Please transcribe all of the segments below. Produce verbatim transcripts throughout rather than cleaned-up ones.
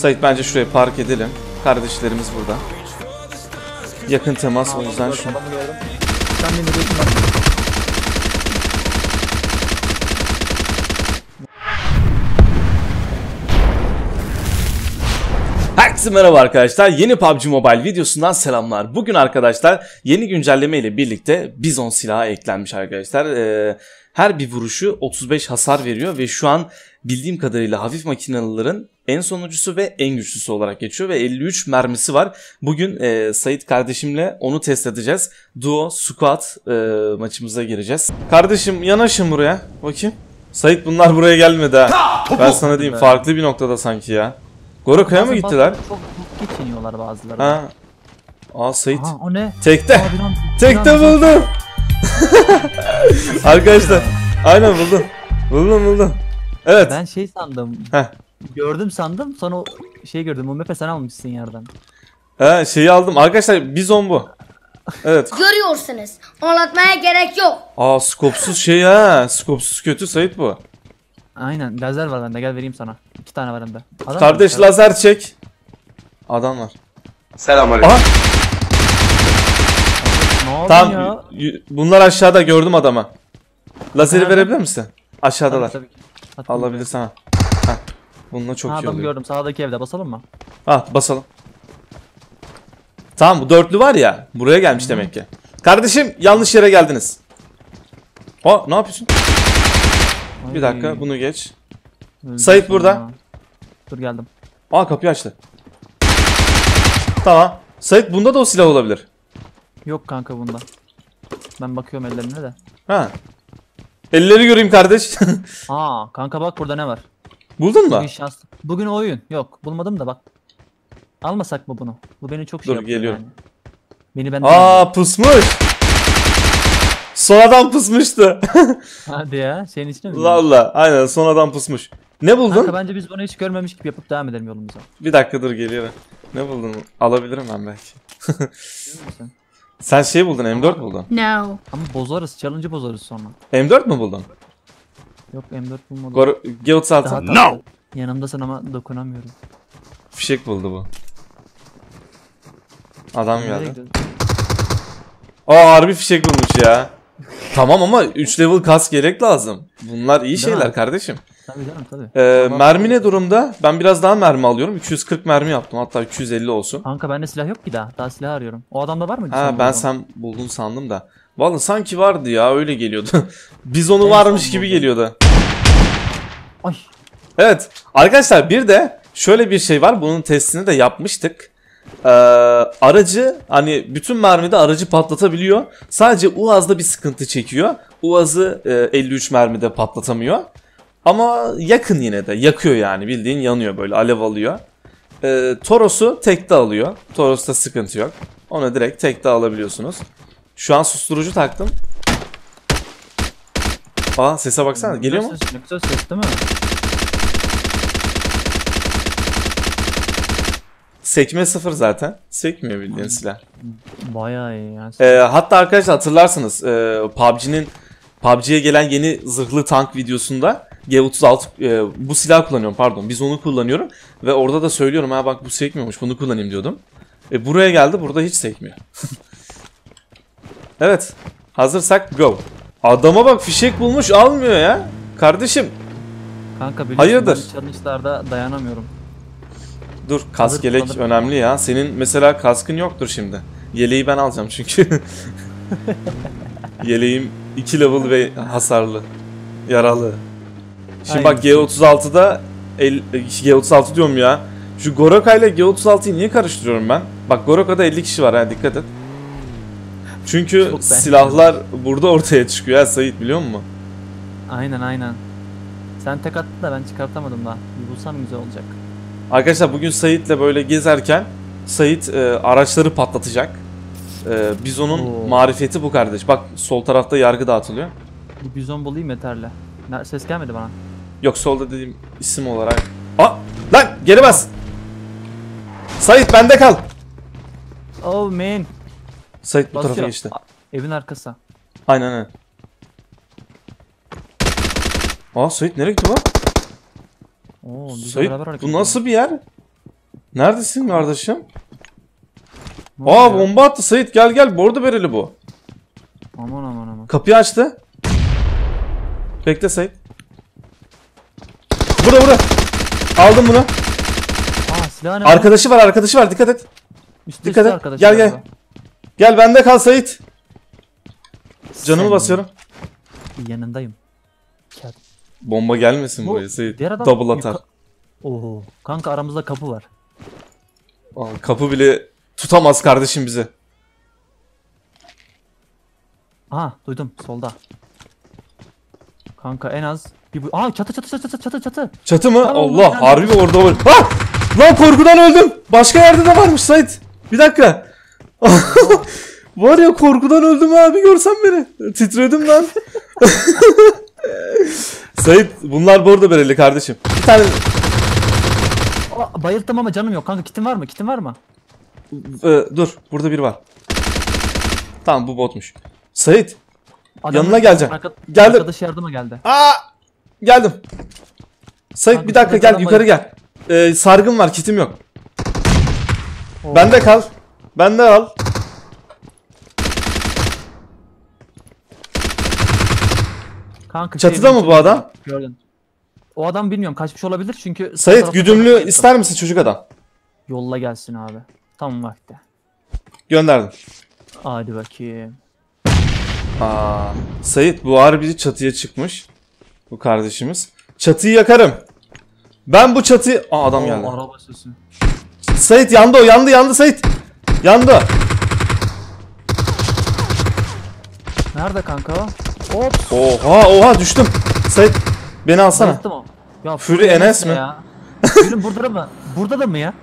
Said bence şuraya park edelim. Kardeşlerimiz burada. Yakın temas, o yüzden şu. Herkese merhaba arkadaşlar. Yeni P U B G Mobile videosundan selamlar. Bugün arkadaşlar yeni güncelleme ile birlikte Bizon silahı eklenmiş arkadaşlar. Ee, her bir vuruşu otuz beş hasar veriyor ve şu an bildiğim kadarıyla hafif makinalıların en sonuncusu ve en güçlüsü olarak geçiyor ve elli üç mermisi var. Bugün e, Said kardeşimle onu test edeceğiz. Duo, squat e, maçımıza gireceğiz. Kardeşim yanaşın buraya. Bakayım. Said bunlar buraya gelmedi ha. Ben sana diyeyim, farklı bir noktada sanki ya. Goroka'ya mı gittiler? Çok geçiniyorlar bazıları. Ha. Aa Said. Aha, o ne? Tekte. Aa, bir an, bir tekte an, buldum. Arkadaşlar aynen buldum. Buldum buldum. Evet. Ben şey sandım. Heh. Gördüm sandım, sonra şey gördüm. O mepe sen almışsın yerden. He, şeyi aldım. Arkadaşlar Bizon bu. Evet. Görüyorsunuz. Anlatmaya gerek yok. Aa skopsuz şey ha. Skopsuz kötü Said bu. Aynen, lazer var bende, gel vereyim sana. İki tane var bende. Kardeş var, lazer çek. Adam var. Selamünaleyküm. Tam ya? Bunlar aşağıda, gördüm adama. Lazeri ha, verebilir misin? Aşağıdalar. Tabii, tabii ki. Alabilirsen. Ha. Bununla çok ha, iyi oluyor. Gördüm sağdaki evde, basalım mı? Ha, basalım. Tamam, bu dörtlü var ya, buraya gelmiş. Hı -hı. Demek ki. Kardeşim yanlış yere geldiniz. Ha, ne yapıyorsun? Ay. Bir dakika, bunu geç. Öyle Said burada. Ya. Dur geldim. Aa kapıyı açtı. Tamam. Said bunda da o silah olabilir. Yok kanka bunda. Ben bakıyorum ellerine de. Ha. Elleri göreyim kardeş. Aa kanka bak burada ne var. Buldun mu? Bugün şanslı. Bugün oyun. Yok bulmadım da bak. Almasak mı bunu? Bu beni çok şey yapıyor. Dur geliyorum. Yani. Beni benden. Aa pusmuş. Son adam pısmıştı. Hadi ya, senin için mi? Valla aynen, son adam pısmış. Ne buldun? Kanka bence biz bunu hiç görmemiş gibi yapıp devam edelim yolumuza. Bir dakika dur geliyorum. Ne buldun? Alabilirim ben belki. Sen? Sen şey buldun, M dört buldun. No. Ama bozarız, challenge'ı bozarız sonra. M dört mü buldun? Yok M dört bulmadım. Gor G otuz altı. No. Yanımdasın ama dokunamıyorum. Fişek buldu bu. Adam geldi. Aa harbi fişek bulmuş ya. Tamam ama üç level kas gerek lazım. Bunlar iyi değil şeyler mi kardeşim? Tabii canım tabii. Ee, tamam. Mermi ne durumda? Ben biraz daha mermi alıyorum. iki yüz kırk mermi yaptım. Hatta üç yüz elli olsun. Kanka bende silah yok ki daha. Daha silah arıyorum. O adamda var mı? Ha, ben sen buldun sandım da. Vallahi sanki vardı ya, öyle geliyordu. Biz onu en varmış gibi geliyordu. Ay. Evet arkadaşlar, bir de şöyle bir şey var. Bunun testini de yapmıştık. Ee, aracı hani bütün mermide aracı patlatabiliyor. Sadece U A Z'da bir sıkıntı çekiyor. U A Z'ı e, elli üç mermide patlatamıyor. Ama yakın yine de. Yakıyor yani, bildiğin yanıyor böyle, alev alıyor. Ee, Toros'u tekte alıyor. Toros'ta sıkıntı yok. Onu direkt tekte alabiliyorsunuz. Şu an susturucu taktım. Aa sese baksana, geliyor mu? Ne güzel ses değil mi? Sekme sıfır zaten. Sekmiyor bildiğin silah. Bayağı iyi yani. Ee, hatta arkadaşlar hatırlarsınız. E, P U B G'nin P U B G'ye gelen yeni zırhlı tank videosunda G otuz altı e, bu silah kullanıyorum pardon. Biz onu kullanıyorum. Ve orada da söylüyorum ha bak bu sekmiyormuş, bunu kullanayım diyordum. E, buraya geldi, burada hiç sekmiyor. Evet. Hazırsak go. Adama bak, fişek bulmuş almıyor ya. Kardeşim. Kanka hayırdır? Challenge'larda dayanamıyorum. Dur kask hazır, yelek hazır. Önemli ya. Senin mesela kaskın yoktur şimdi. Yeleği ben alacağım çünkü. Yeleğim iki level ve hasarlı. Yaralı. Şimdi aynen. Bak G otuz altıda G otuz altı diyorum ya. Şu Goroka ile G otuz altıyı niye karıştırıyorum ben? Bak Goroka'da elli kişi var ha, dikkat et. Çünkü silahlar burada ortaya çıkıyor ya Said, biliyor musun? Aynen aynen. Sen tek attın da ben çıkartamadım daha. Bir bulsam güzel olacak. Arkadaşlar bugün Said'le böyle gezerken Said e, araçları patlatacak. E, Bizon'un oo marifeti bu kardeş. Bak sol tarafta yargı dağıtılıyor. Bu Bizon bulayım yeterli. Ses gelmedi bana. Yok solda dediğim isim olarak. Aa lan geri bas. Said bende kal. Oh man. Said bu basıyor tarafa geçti. Evin arkası. Aynen aynen. Aa Said nereye gitti bu? Oo, Said, bu nasıl bir yer? Neredesin kardeşim? Ne Aa ya? Bomba attı Said, gel gel, bordo bereli bu. Aman aman aman. Kapıyı açtı. Bekle Said. Burada burada. Aldım bunu. Aa, arkadaşı var? var arkadaşı var dikkat et. Üstü dikkat üstü et. Gel gel. Da. Gel bende kal Said. Canımı Sen basıyorum. Yanındayım. Kat. Bomba gelmesin bu, buraya Said. Double atar. Oho. Kanka aramızda kapı var. Aa, kapı bile tutamaz kardeşim bizi. Aha duydum solda. Kanka en az bir bu. Aa çatı çatı çatı çatı çatı. Çatı mı? Tamam, Allah harbi orada var. Ah! Lan korkudan öldüm. Başka yerde de varmış Said. Bir dakika. Var ya korkudan öldüm abi, görsen beni. Titredim lan. Said bunlar bordo bereli kardeşim. Bir tane. Aa, bayıldım ama canım yok kanka, kitin var mı? Kitin var mı? Ee, dur burada biri var. Tamam bu botmuş. Said adam yanına geleceğim. Arka, geldim. Arkadaş yardıma geldi. Aa, geldim. Said kanka, bir dakika gel bayıldım. Yukarı gel. Ee, sargım var, kitim yok. Oo. Bende kal. Bende al. Kanka, çatıda şey, mı bu adam? Gördüm. O adam bilmiyorum, kaçmış olabilir çünkü... Said güdümlü ister misin çocuk adam? Yolla gelsin abi. Tam vakti. Gönderdim. Hadi bakayım. Aa, Said bu harbi çatıya çıkmış. Bu kardeşimiz. Çatıyı yakarım. Ben bu çatıyı... Aa adam geldi. Araba sesi. Said yandı o, yandı yandı Said. Yandı. Nerede kanka? Hop. Oha oha düştüm. Said beni alsana. Ya Fury Enes mi? Gülüm burada mı? Burada da mı ya?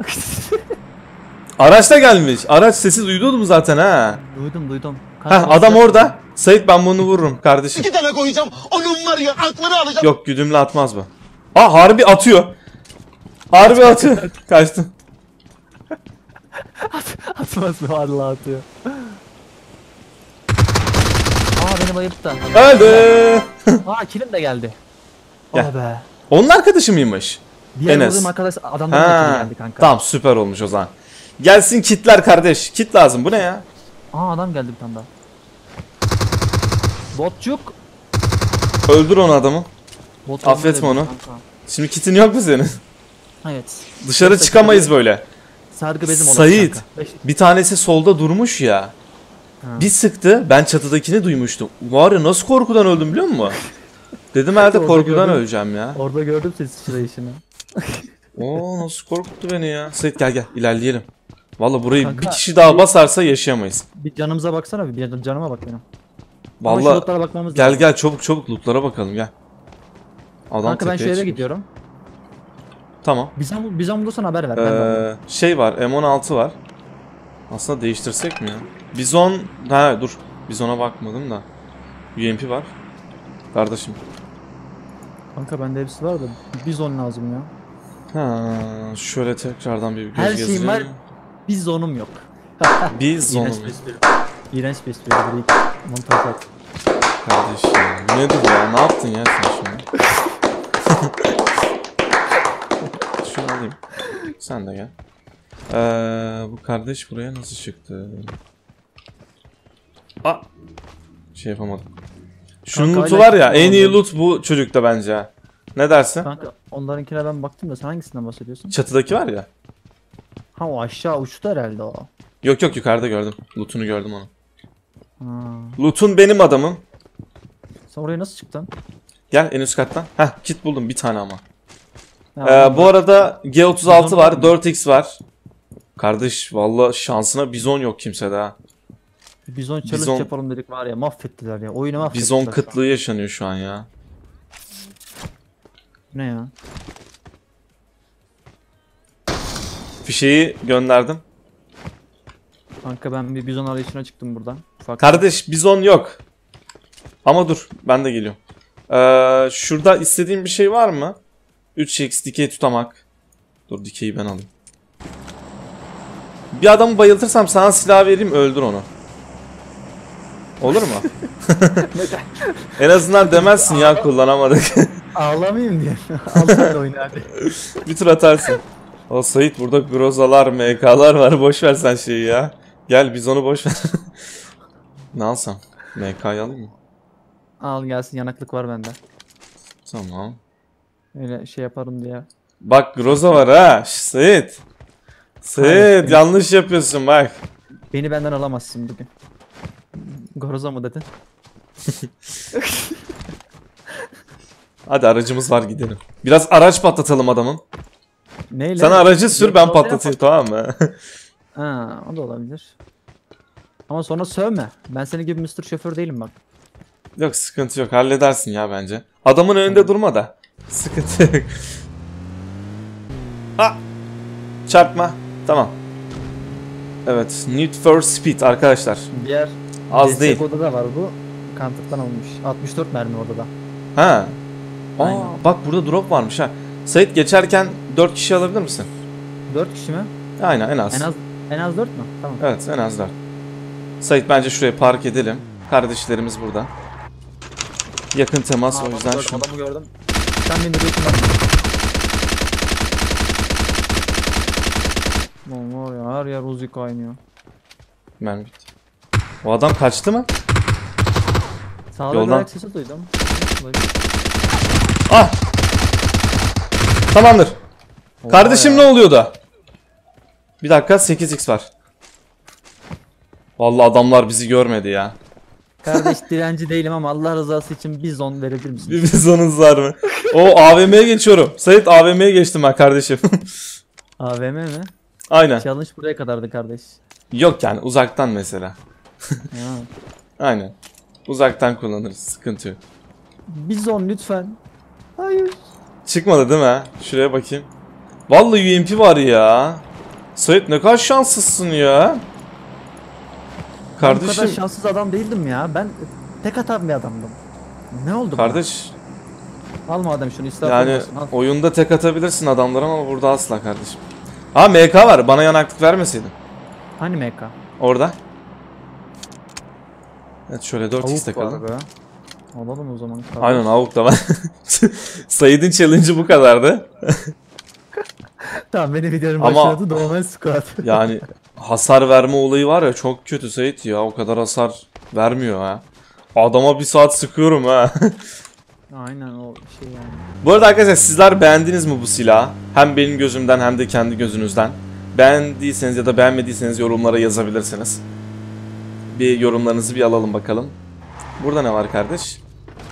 Araçta gelmiş. Araç sesi duydun mu zaten ha? Duydum duydum. Kanka, heh, adam orada. Said ben bunu vururum kardeşim. İki tane koyacağım. Onun var ya aklını alacağım. Yok güdümle atmaz bu. Aa harbi atıyor. Harbi atıyor. Kaçtım. Atmaz mı? Allah atıyor. Aa beni bayılttı. Öldü. Aa kilim de geldi. Gel. Be. Onun arkadaşı mıymış? Diğer Enes. Arkadaş, adamdan geldi kanka. Tamam süper olmuş o zaman. Gelsin kitler kardeş. Kit lazım. Bu ne ya? Aa adam geldi bir tane daha. Botçuk. Öldür onu adamı. Bot affetme onu. Kanka. Şimdi kitin yok mu senin? Evet. Dışarı Bot çıkamayız böyle. Sargı bezim olacak. Said bir tanesi solda durmuş ya. Ha. Bir sıktı. Ben çatıdakini duymuştum. Var ya nasıl korkudan öldüm biliyor musun? Dedim herhalde korkudan gördüm. Öleceğim ya. Orada gördüm ses işini. Oo nasıl korkuttu beni ya. Said gel gel ilerleyelim. Valla burayı kanka, bir kişi daha basarsa yaşayamayız. Bir canımıza baksana bir, bir canıma bak benim. Valla gel lazım. Gel çabuk çabuk lootlara bakalım gel. Adam kanka ben şehre gidiyorum. Tamam. Bizon, Bizon bulursan haber ver. Ee, ben şey var M on altı var. Aslında değiştirsek mi ya? Bizon, ha dur. Bizon'a bakmadım da. U M P var. Kardeşim. Kanka bende hepsi var da Bizon lazım ya. Ha, şöyle tekrardan bir göz gezdireyim. Her şeyim gezdireyim. Var. Bizon'um yok. Bizon'um. İğrenç bir espri. Montaj at. Kardeşim ne bu ya? Ne yaptın ya sen şimdi? Şunu alayım. Sen de gel. Ee, bu kardeş buraya nasıl çıktı? Aa! Şey yapamadım. Şunun kanka lootu var ya, en iyi loot bu çocukta bence ha. Ne dersin? Kanka onlarınkine ben baktım da sen hangisinden bahsediyorsun? Çatıdaki var ya. Ha o aşağı uçtu herhalde o. Yok yok yukarıda gördüm. Loot'unu gördüm onu. Ha. Loot'un benim adamım. Sen oraya nasıl çıktın? Gel en üst kattan. Heh kit buldum bir tane ama. Ya, ee, bu arada G otuz altı var, dört X var. Kardeş valla şansına Bizon yok kimsede ha. Bizon challenge Bizon... yapalım dedik var ya mahvettiler ya. Oyunu mahvettiler. Bizon kıtlığı şu yaşanıyor şu an ya. Ne ya? Fişeyi gönderdim. Kanka ben bir Bizon arayışına çıktım buradan. Ufak kardeş Bizon yok. Ama dur ben de geliyorum. Ee, şurada istediğim bir şey var mı? üç X dikey tutamak. Dur dikeyi ben alayım. Bir adamı bayıltırsam sana silah vereyim öldür onu. Olur mu? En azından demezsin ya kullanamadık. Ağlamayayım diye. Al sen oyna hadi. Bir tur atarsın. O Said, burada Grozalar, M K'lar var. Boş ver sen şeyi ya. Gel biz onu boş ver. Ne alsam? M K'yı alayım mı? Al gelsin, yanaklık var bende. Tamam. Öyle şey yaparım diye. Bak Groza var ha. Şş, Said. Said yanlış yapıyorsun bak. Beni benden alamazsın bugün. Groza mı dedin? Hadi aracımız var, gidelim. Biraz araç patlatalım adamın. Neyle? Sana aracı sür, ben patlatayım, tamam mı? Ha, o da olabilir. Ama sonra sövme. Ben senin gibi mister Şoför değilim bak. Yok, sıkıntı yok, halledersin ya bence. Adamın önünde hmm. durma da. Sıkıntı yok. Ha! Çarpma. Tamam. Evet, Need for Speed arkadaşlar. Diğer az değil. Odada var bu. Kantıktan olmuş. altmış dört mermi odada. Ha. Aa, bak burada drop varmış ha. Said geçerken dört kişi alabilir misin? dört kişi mi? Aynen, en az. En az en az dört mü? Tamam. Evet, en az dört. Said bence şuraya park edelim. Kardeşlerimiz burada. Yakın temas, o yüzden şu. Adamı gördüm. Sen beni götür. Lan var ya, her yer Uzi kaynıyor. Ben bitti. O adam kaçtı mı? Sağda yoldan ayak sesi duydum. Ah! Tamamdır. Oha kardeşim ya. Ne oluyor da? Bir dakika, sekiz x var. Vallahi adamlar bizi görmedi ya. Kardeş direnci değilim ama Allah rızası için Bizon verebilir misin? Bir Bizon'unuz var mı? O A V M'ye geçiyorum. Said A V M'ye geçtim ben kardeşim. A V M mi? Aynen. Challenge buraya kadardı kardeş. Yok yani uzaktan mesela. Aynen. Uzaktan kullanırız, sıkıntı yok. Bizon lütfen. Hayır. Çıkmadı değil mi? Şuraya bakayım. Vallahi U M P var ya. Said ne kadar şanssızsın ya. Kardeşim. Ben bu kadar şanssız adam değildim ya. Ben tek atan bir adamdım. Ne oldu kardeş? Bana? Alma adam şunu ister. Yani olursun, oyunda tek atabilirsin adamlara ama burada asla kardeşim. Ha M K var. Bana yanaklık vermeseydin. Hani M K? Orada. Evet şöyle dört x takalım. Alalım o zaman. Kardeş. Aynen avuk da var. Said'in challenge'ı bu kadardı. Tamam benim videonun başladı. Normal squad. Yani hasar verme olayı var ya, çok kötü Said ya. O kadar hasar vermiyor ha. Adama bir saat sıkıyorum ha. Aynen o şey yani. Bu arada arkadaşlar sizler beğendiniz mi bu silahı? Hem benim gözümden hem de kendi gözünüzden. Beğendiyseniz ya da beğenmediyseniz yorumlara yazabilirsiniz. Bir yorumlarınızı bir alalım bakalım. Burada ne var kardeş?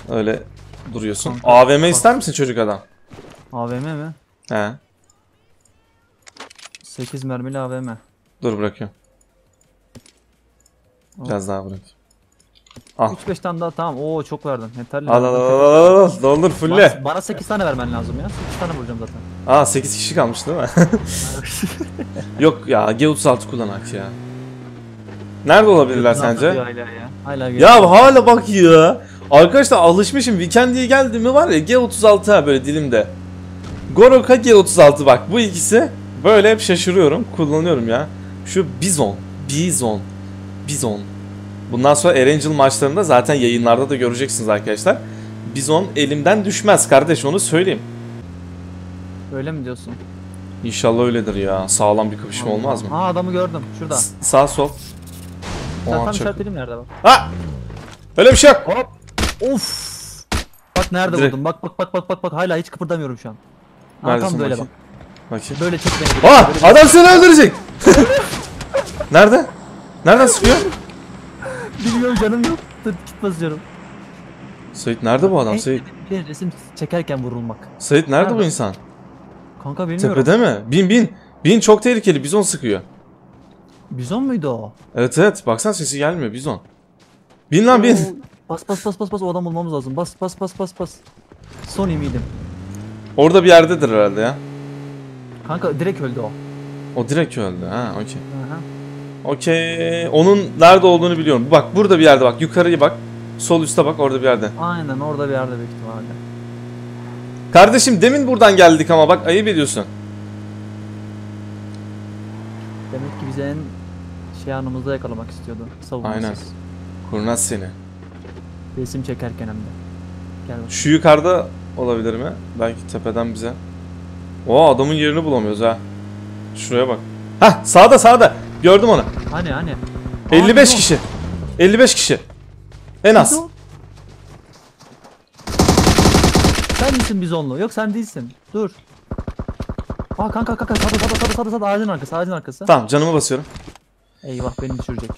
Öyle duruyorsun. Kanka, A V M bak. İster misin çocuk adam? A V M mi? He. sekiz mermili A V M. Dur bırakıyorum. Biraz daha bırak. Al. üç beş tane daha tamam. Oo çok verdin. Yeterli. Al al al al. Doldur fulle. Bana sekiz tane vermen lazım ya. sekiz tane vuracağım zaten. Aa sekiz kişi kalmış değil mi? Yok ya, G otuz altı kullanak ya. Nerede olabilirler sence? Hala ya. Hala ya hala bak ya. Arkadaşlar alışmışım. Weekend'e geldi mi var ya G otuz altı ha böyle dilimde. Goroka G otuz altı bak bu ikisi. Böyle hep şaşırıyorum. Kullanıyorum ya. Şu Bizon. Bizon. Bizon. Bundan sonra Erangel maçlarında zaten yayınlarda da göreceksiniz arkadaşlar. Bizon elimden düşmez kardeş, onu söyleyeyim. Öyle mi diyorsun? İnşallah öyledir ya. Sağlam bir kapışma Allah. Olmaz mı? Ha adamı gördüm. Şurada. S sağ sol. Zaten işaretledim nerede bak. Ha! Öyle bir şey yok. Hop. Of. Bak nerede direkt. Buldum. Bak bak bak bak bak bak. Hala hiç kıpırdamıyorum şu an. Arkam böyle bakayım. Bak. Bakayım. Böyle çek beni. Aa! Böyle adam seni öldürecek. Nerede? Nereden sıkıyor? Bilmiyorum canım yok. Dur git basıyorum. Said nerede bu adam? Said. Bir resim çekerken vurulmak. Said nerede ha, bu insan? Kanka bilmiyorum. Tepede mi? Bin bin. Bin çok tehlikeli. Bizon sıkıyor. Bizon muydu o? Evet evet, baksana sesi gelmiyor Bizon. Bin lan bin. Bas bas bas bas bas, o adam bulmamız lazım. Bas bas bas bas bas. Son eminim. Orada bir yerdedir herhalde ya. Kanka direkt öldü o. O direkt öldü ha, okey. Okey. Onun nerede olduğunu biliyorum. Bak burada bir yerde bak, yukarıya bak. Sol üstte bak, orada bir yerde. Aynen orada bir yerde büyük ihtimalle. Kardeşim demin buradan geldik ama bak ayıp ediyorsun. Demek ki bize en şey anımızda yakalamak istiyordu. Savunmasız. Aynen. Kurnaz seni. Resim çekerken hem de. Gel bak. Şu yukarıda olabilir mi? Belki tepeden bize. O adamın yerini bulamıyoruz ha. Şuraya bak. Hah, sağda sağda. Gördüm onu. Hani hani. elli beş Aa, kişi. elli beş kişi. En az. Bizon. Sen misin Bizonlu? Yok sen değilsin. Dur. Aa kanka kanka sağda sağda sağda sağda sağda ağacın arkası ağacın arkası. Tamam canımı basıyorum. Eyvah beni düşürecek.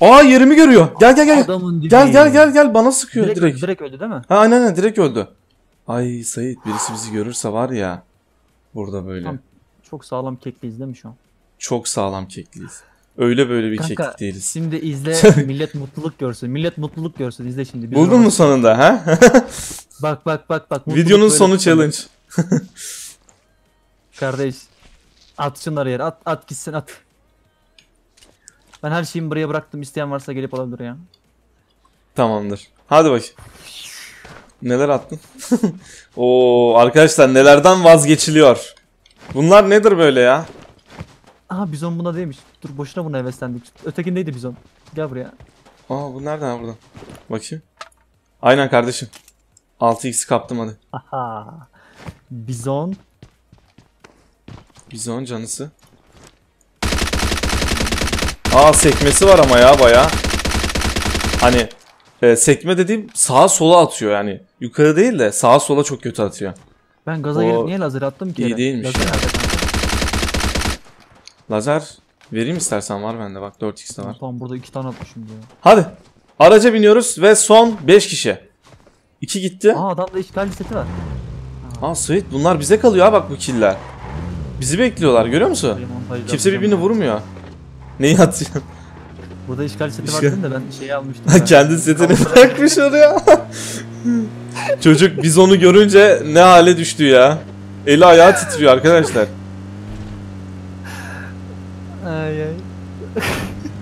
Aa yerimi görüyor. Gel gel gel. Gel gel gel gel bana sıkıyor direkt. Direkt, direkt öldü değil mi? Ha aynen aynen direkt öldü. Ay Said birisi bizi görürse var ya. Burada böyle. Tam, çok sağlam kekliyiz değil mi şu an? Çok sağlam kekliyiz. Öyle böyle bir kanka, keklik değiliz. Şimdi izle millet mutluluk görsün. Millet mutluluk görsün izle şimdi. Buldun mu sonunda ha? Bak bak bak bak. Videonun sonu challenge. Kardeş. At şunları yere at at gitsin at. Ben her şeyimi buraya bıraktım, isteyen varsa gelip alabilir ya. Tamamdır. Hadi bak. Neler attın? Oo arkadaşlar nelerden vazgeçiliyor. Bunlar nedir böyle ya? Aha Bizon buna değilmiş. Dur boşuna buna heveslendik. Ötekindeydi Bizon. Gel buraya. Aa bu nereden buradan? Bakayım. Aynen kardeşim. altı x kaptım hadi. Aha. Bizon. Bizon canısı. Aa sekmesi var ama ya bayağı. Hani e, sekme dediğim sağa sola atıyor yani. Yukarı değil de sağa sola çok kötü atıyor. Ben gaza o... gelip niye lazer attım ki? İyi yere değilmiş. Lazer, yani. Lazer vereyim istersen var bende bak dört x'de var. Tamam burada iki tane atmışım diyor. Hadi araca biniyoruz ve son beş kişi. iki gitti. Aa adamda işgal listesi var. Aa Said bunlar bize kalıyor ha bak bu killer. Bizi bekliyorlar görüyor musun? Kimse birbirini vurmuyor. Neyi atıyorsun? Burada işgal seti işgal. Baktın da ben şeyi almıştım. Kendi setini bırakmış oraya. Çocuk biz onu görünce ne hale düştü ya. Eli ayağı titriyor arkadaşlar. Ay ay.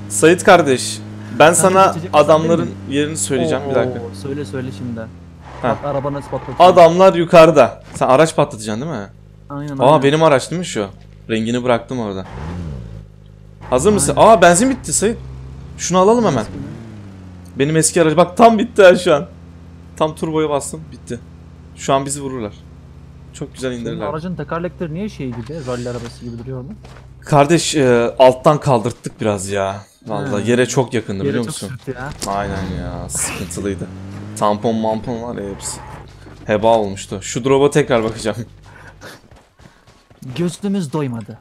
Said kardeş ben kanka sana adamların yerini söyleyeceğim oo, bir dakika. Söyle söyle şimdi. Bak, araba nasıl patlatıyor? Adamlar yukarıda. Sen araç patlatacaksın değil mi? Aynen, Aa aynen. Benim araç değil mi şu? Rengini bıraktım orada. Hazır mısın? Aynen. Aa benzin bitti Said. Şunu alalım hemen. Benim eski aracı. Bak tam bitti ya şu an. Tam turboya bastım. Bitti. Şu an bizi vururlar. Çok güzel indirirler. Senin aracın tekerlekleri niye şey gibi? Rally arabası gibi duruyor mu? Kardeş e, alttan kaldırttık biraz ya. Vallahi He. yere çok yakındı yere biliyor çok musun? Ya. Aynen ya. Sıkıntılıydı. Tampon mampon var ya hepsi. Heba olmuştu. Şu drop'a tekrar bakacağım. Gözümüz doymadı.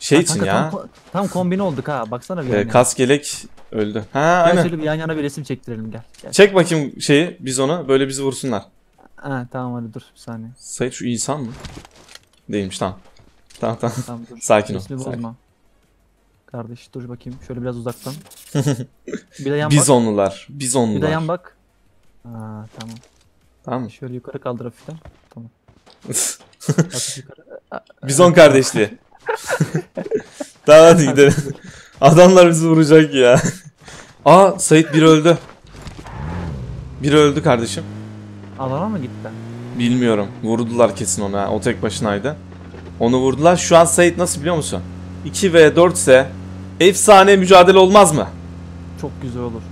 Şey ha, için kanka, ya. Tam, tam kombine olduk ha. Baksana bir ee, Kas gelek öldü. Ha aynen. Şöyle bir yan yana bir resim çektirelim gel. Gel. Çek bakayım şeyi biz ona böyle bizi vursunlar. Ha tamam hadi dur bir saniye. Said şu insan mı? Değilmiş tamam. Tamam tamam. Tamam dur. Sakin ol. Sakin. Kardeş dur bakayım şöyle biraz uzaktan. Bir de yan bak. Bizonlular. Bizonlular. Bir de yan bak. Aa tamam. Tamam. Şöyle yukarı kaldır hafiften. Tamam. Bizon kardeşliği. Tamam hadi gidelim. Adamlar bizi vuracak ya. Aa Said biri öldü. Biri öldü kardeşim. Alana mı gitti? Bilmiyorum. Vurdular kesin ona. O tek başınaydı. Onu vurdular. Şu an Said nasıl biliyor musun? iki ve dört ise efsane mücadele olmaz mı? Çok güzel olur.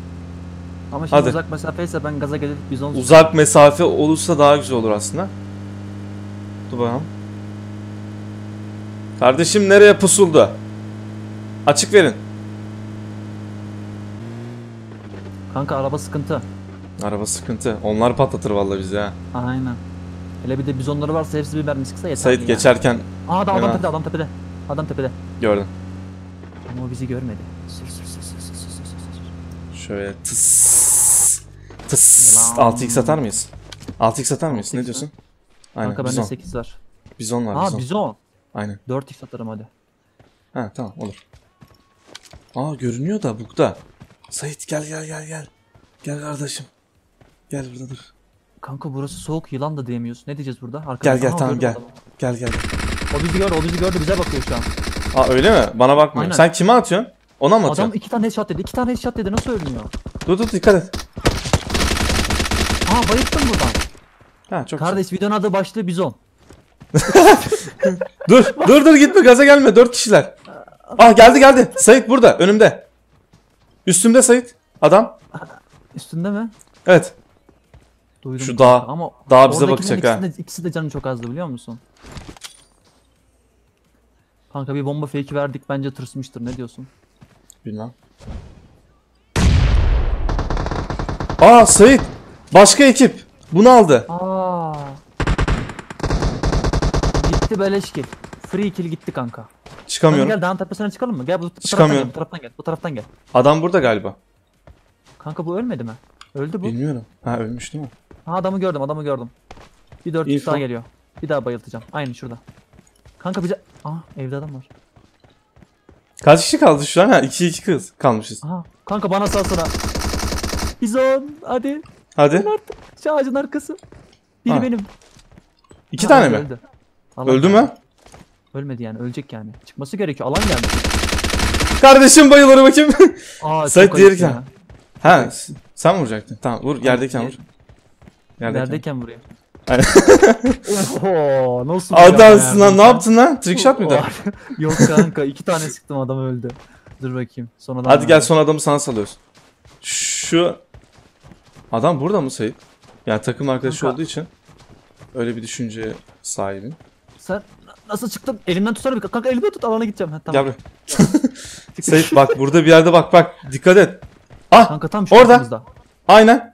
Ama şimdi hadi. Uzak mesafeyse ben gaza gelip Bizon. Uzak mesafe olursa daha güzel olur aslında. Dur bakalım. Kardeşim nereye pusuldu? Açık verin. Kanka araba sıkıntı. Araba sıkıntı. Onlar patlatır vallahi bizi ha. Aynen. Hele bir de bizonları varsa hepsi bir mermi sıksa yeter. Said yani. Geçerken. Aa da adam tepede, adam tepede. Adam tepede. Gördüm. Ama o bizi görmedi. Sür sür sür sür sür sür sür. Şöyle tıs. Tıs. altı x atar mıyız? altı x atar mıyız? altı x ne diyorsun? Aynen. Kanka bende sekiz var. Bizon var. Aa bizon. Aynen. dört x atarım hadi. Ha tamam olur. Aa görünüyor da bukta. Said gel gel gel gel. Gel kardeşim. Gel burada dur. Kanka burası soğuk yılan da diyemiyorsun. Ne diyeceğiz burada? Arka gel gel tamam, tamam gel. Adamı. Gel gel. O bizi gördü o bizi gördü bize bakıyor şu an. Aa öyle mi? Bana bakmıyor. Aynen. Sen kime atıyorsun? Ona mı atıyorsun? Adam iki tane headshot dedi. iki tane headshot dedi. Nasıl ölmüyor? Dur dur dikkat et. Aa bayılttın buradan. Ha çok kardeş güzel. Videonun adı başlığı Bizon. Dur dur dur gitme gaza gelme dört kişiler. Ah geldi geldi Said burada önümde. Üstümde Said adam. Üstünde mi? Evet. Duydum şu dağ ama dağ bize bakacak ha. İkisi de canım çok azdı biliyor musun? Kanka bir bomba fake'i verdik, bence tırsmıştır, ne diyorsun? Bilmem. Aa Said! Başka ekip! Bunu aldı. Aa. Gitti beleş kill. Free kill gitti kanka. Çıkamıyorum. Hadi gel dağın tepesine çıkalım mı? Gel bu, bu Çıkamıyorum. Gel, bu taraftan gel. Bu taraftan gel. Adam burada galiba. Kanka bu ölmedi mi? Öldü bu. Bilmiyorum. Ha ölmüş değil mi? Ha adamı gördüm, adamı gördüm. Bir dört kişi daha geliyor. Bir daha bayıltacağım. Aynı şurada. Kanka bize... Aa evde adam var. Kaç kişi kaldı şu an? Ha iki iki kız kalmışız. Aha. Kanka bana salsana. Bizon hadi. Hadi. Şu ağacın arkası. Biri ha. benim. İki ha, tane mi? Öldü, öldü mü? Ölmedi yani, ölecek yani. Çıkması gerekiyor. Alan geldi. Kardeşim bayılır bakayım. Aa, Said diğerken. Ya. Ha sen vuracaktın. Tamam vur, yerdeyken vur. Yerdeyken, yerdeyken vuruyor. Oho, nasıl adamsın lan, ne yaptın lan? Trickshot mıydı? Yok kanka, iki tane sıktım adam öldü. Dur bakayım. Son adam. Hadi var. Gel son adamı sana salıyoruz. Şu adam burada mı Said? Yani takım arkadaşı kanka olduğu için öyle bir düşünceye sahibim. Sen nasıl çıktın? Elimden tutsana bir kanka, elimden tut, alana gideceğim. Ha, tamam. Gel buraya. Said bak burada bir yerde, bak bak dikkat et. Ah kanka, tam şu orada. Altımızda. Aynen.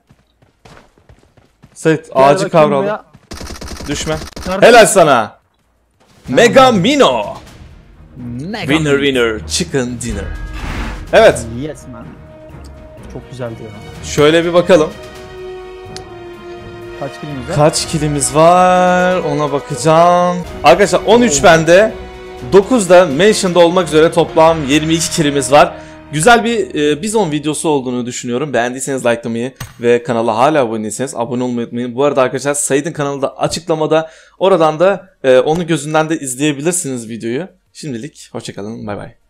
Said ağacı kavralı. Buraya... Düşme. Kardeşim. Helal sana. Mega Mino. Mega winner Mino. Winner chicken dinner. Evet. Yes man. Çok güzeldi ya. Şöyle bir bakalım. Kaç kilimiz var? Kaç kilimiz var? Ona bakacağım. Arkadaşlar on üç bende, dokuz da Mansion'da olmak üzere toplam yirmi iki kilimiz var. Güzel bir e, Bizon videosu olduğunu düşünüyorum. Beğendiyseniz likelamayı ve kanala hala abone değilseniz abone olmayı unutmayın. Bu arada arkadaşlar Said'in kanalı da açıklamada. Oradan da e, onun gözünden de izleyebilirsiniz videoyu. Şimdilik hoşçakalın. Bay bay.